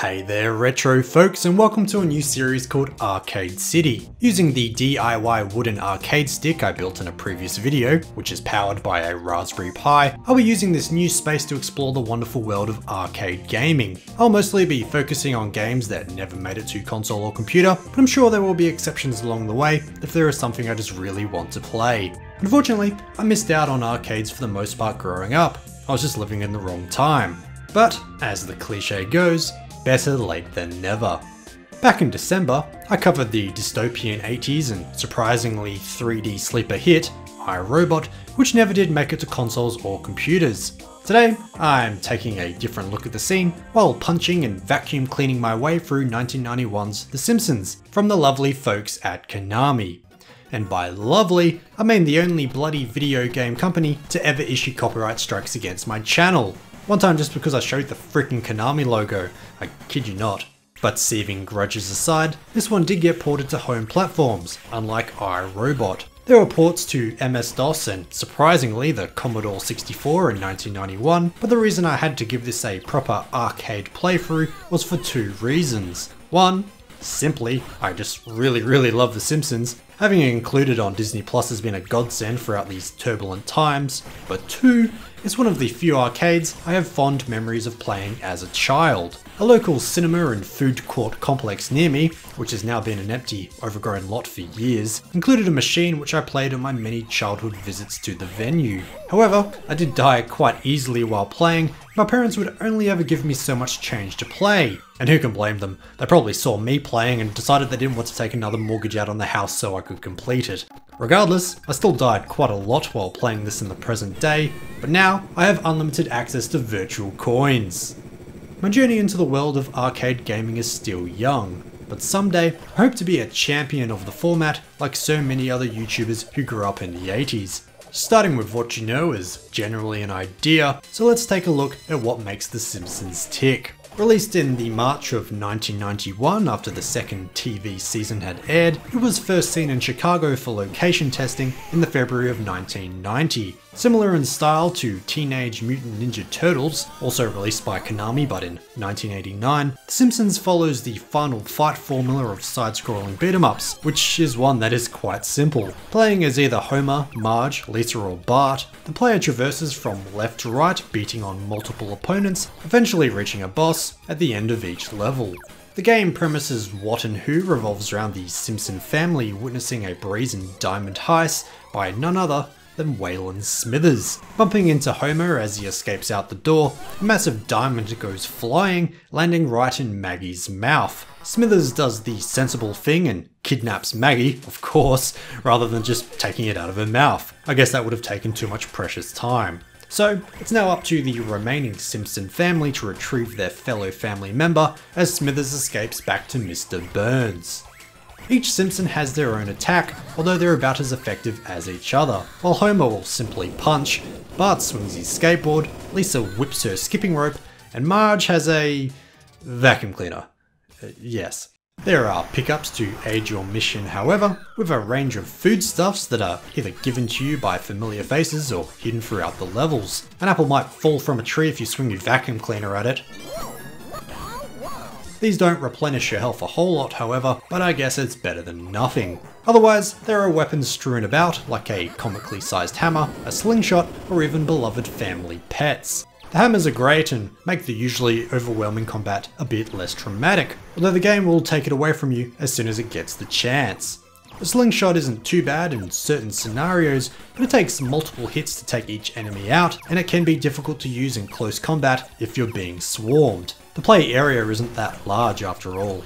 Hey there retro folks, and welcome to a new series called Arcade City. Using the DIY wooden arcade stick I built in a previous video, which is powered by a Raspberry Pi, I'll be using this new space to explore the wonderful world of arcade gaming. I'll mostly be focusing on games that never made it to console or computer, but I'm sure there will be exceptions along the way if there is something I just really want to play. Unfortunately, I missed out on arcades for the most part growing up. I was just living in the wrong time. But, as the cliche goes, better late than never. Back in December, I covered the dystopian 80s and surprisingly 3D sleeper hit, I Robot, which never did make it to consoles or computers. Today, I'm taking a different look at the scene while punching and vacuum cleaning my way through 1991's The Simpsons from the lovely folks at Konami. And by lovely, I mean the only bloody video game company to ever issue copyright strikes against my channel. One time just because I showed the freaking Konami logo, I kid you not. But seething grudges aside, this one did get ported to home platforms, unlike I Robot. There were ports to MS-DOS and, surprisingly, the Commodore 64 in 1991, but the reason I had to give this a proper arcade playthrough was for two reasons. One, simply, I just really love The Simpsons. Having it included on Disney Plus has been a godsend throughout these turbulent times. But two, it's one of the few arcades I have fond memories of playing as a child. A local cinema and food court complex near me, which has now been an empty, overgrown lot for years, included a machine which I played on my many childhood visits to the venue. However, I did die quite easily while playing. My parents would only ever give me so much change to play. And who can blame them? They probably saw me playing and decided they didn't want to take another mortgage out on the house so I could complete it. Regardless, I still died quite a lot while playing this in the present day, but now I have unlimited access to virtual coins. My journey into the world of arcade gaming is still young, but someday I hope to be a champion of the format like so many other YouTubers who grew up in the 80s. Starting with what you know is generally an idea, so let's take a look at what makes The Simpsons tick. Released in the March of 1991 after the second TV season had aired, it was first seen in Chicago for location testing in the February of 1990. Similar in style to Teenage Mutant Ninja Turtles, also released by Konami but in 1989, The Simpsons follows the Final Fight formula of side-scrolling beat-em-ups, which is one that is quite simple. Playing as either Homer, Marge, Lisa or Bart, the player traverses from left to right, beating on multiple opponents, eventually reaching a boss at the end of each level. The game premises what and who revolves around the Simpson family witnessing a brazen diamond heist by none other than Waylon Smithers. Bumping into Homer as he escapes out the door, a massive diamond goes flying, landing right in Maggie's mouth. Smithers does the sensible thing and kidnaps Maggie, of course, rather than just taking it out of her mouth. I guess that would have taken too much precious time. So, it's now up to the remaining Simpson family to retrieve their fellow family member as Smithers escapes back to Mr. Burns. Each Simpson has their own attack, although they're about as effective as each other. While Homer will simply punch, Bart swings his skateboard, Lisa whips her skipping rope, and Marge has a vacuum cleaner. Yes. There are pickups to aid your mission, however, with a range of foodstuffs that are either given to you by familiar faces or hidden throughout the levels. An apple might fall from a tree if you swing your vacuum cleaner at it. These don't replenish your health a whole lot, however, but I guess it's better than nothing. Otherwise, there are weapons strewn about, like a comically sized hammer, a slingshot, or even beloved family pets. The hammers are great and make the usually overwhelming combat a bit less traumatic, although the game will take it away from you as soon as it gets the chance. The slingshot isn't too bad in certain scenarios, but it takes multiple hits to take each enemy out, and it can be difficult to use in close combat if you're being swarmed. The play area isn't that large after all.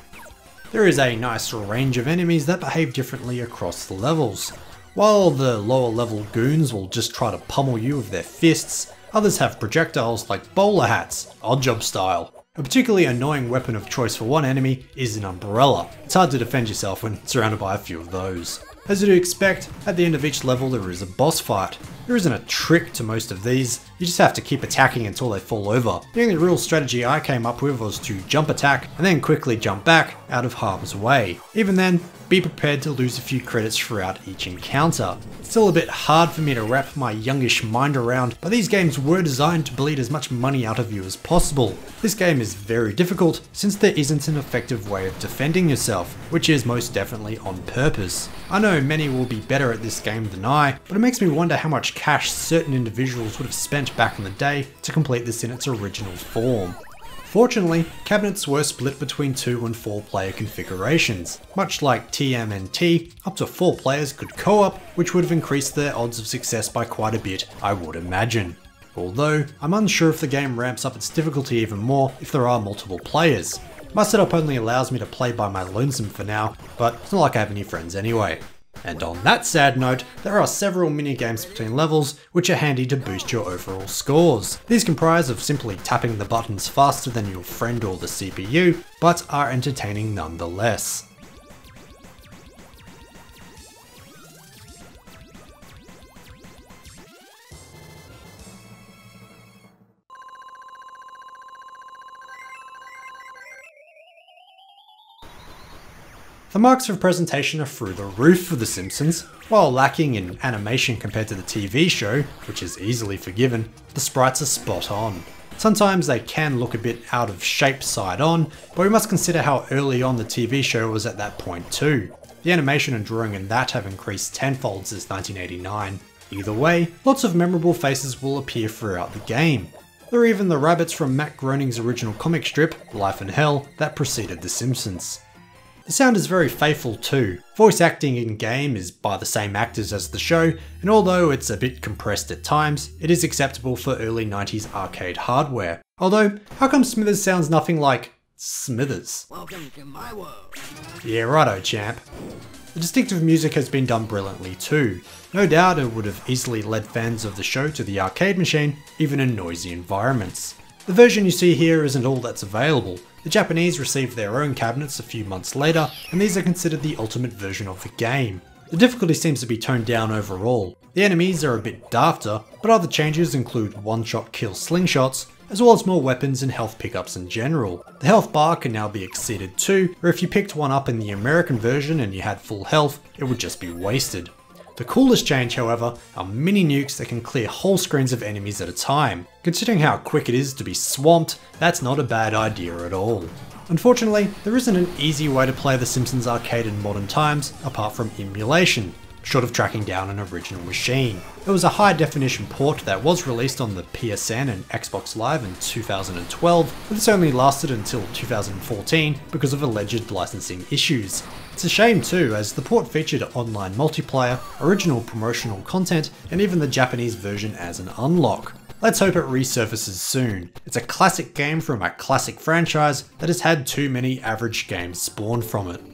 There is a nice range of enemies that behave differently across the levels. While the lower level goons will just try to pummel you with their fists, others have projectiles like bowler hats, oddjob style. A particularly annoying weapon of choice for one enemy is an umbrella. It's hard to defend yourself when surrounded by a few of those. As you'd expect, at the end of each level there is a boss fight. There isn't a trick to most of these, You just have to keep attacking until they fall over. The only real strategy I came up with was to jump attack and then quickly jump back out of harm's way. Even then, be prepared to lose a few credits throughout each encounter. It's still a bit hard for me to wrap my youngish mind around, but these games were designed to bleed as much money out of you as possible. This game is very difficult since there isn't an effective way of defending yourself, which is most definitely on purpose. I know many will be better at this game than I, but it makes me wonder how much cash certain individuals would have spent back in the day to complete this in its original form. Fortunately, cabinets were split between 2 and 4 player configurations. Much like TMNT, up to 4 players could co-op, which would have increased their odds of success by quite a bit, I would imagine. Although, I'm unsure if the game ramps up its difficulty even more if there are multiple players. My setup only allows me to play by my lonesome for now, but it's not like I have any friends anyway. And on that sad note, there are several mini-games between levels which are handy to boost your overall scores. These comprise of simply tapping the buttons faster than your friend or the CPU, but are entertaining nonetheless. The marks of presentation are through the roof for The Simpsons. While lacking in animation compared to the TV show, which is easily forgiven, the sprites are spot on. Sometimes they can look a bit out of shape side on, but we must consider how early on the TV show was at that point too. The animation and drawing in that have increased tenfold since 1989. Either way, lots of memorable faces will appear throughout the game. There are even the rabbits from Matt Groening's original comic strip, Life in Hell, that preceded The Simpsons. The sound is very faithful too. Voice acting in-game is by the same actors as the show, and although it's a bit compressed at times, it is acceptable for early 90s arcade hardware. Although, how come Smithers sounds nothing like Smithers? Welcome to my world. Yeah, righto, champ. The distinctive music has been done brilliantly too. No doubt it would have easily led fans of the show to the arcade machine, even in noisy environments. The version you see here isn't all that's available. The Japanese received their own cabinets a few months later, and these are considered the ultimate version of the game. The difficulty seems to be toned down overall. The enemies are a bit dafter, but other changes include one-shot kill slingshots, as well as more weapons and health pickups in general. The health bar can now be exceeded too, or if you picked one up in the American version and you had full health, it would just be wasted. The coolest change, however, are mini nukes that can clear whole screens of enemies at a time. Considering how quick it is to be swamped, that's not a bad idea at all. Unfortunately, there isn't an easy way to play The Simpsons arcade in modern times apart from emulation, short of tracking down an original machine. There was a high-definition port that was released on the PSN and Xbox Live in 2012, but this only lasted until 2014 because of alleged licensing issues. It's a shame too, as the port featured online multiplayer, original promotional content, and even the Japanese version as an unlock. Let's hope it resurfaces soon. It's a classic game from a classic franchise that has had too many average games spawn from it.